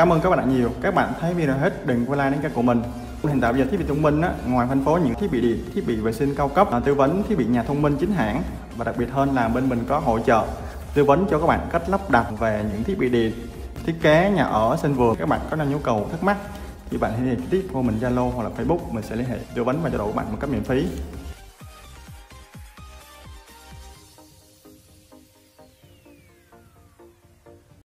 Cảm ơn các bạn nhiều. Các bạn thấy video hết đừng quên like đến kênh của mình. Hiện tại bây giờ thiết bị thông minh á, ngoài phân phối những thiết bị điện, thiết bị vệ sinh cao cấp, tư vấn thiết bị nhà thông minh chính hãng, và đặc biệt hơn là bên mình có hỗ trợ tư vấn cho các bạn cách lắp đặt về những thiết bị điện, thiết kế nhà ở, sân vườn. Các bạn có nhu cầu thắc mắc thì bạn hãy liên hệ trực tiếp qua mình Zalo hoặc là Facebook, mình sẽ liên hệ tư vấn và trao đổi với bạn một cách miễn phí.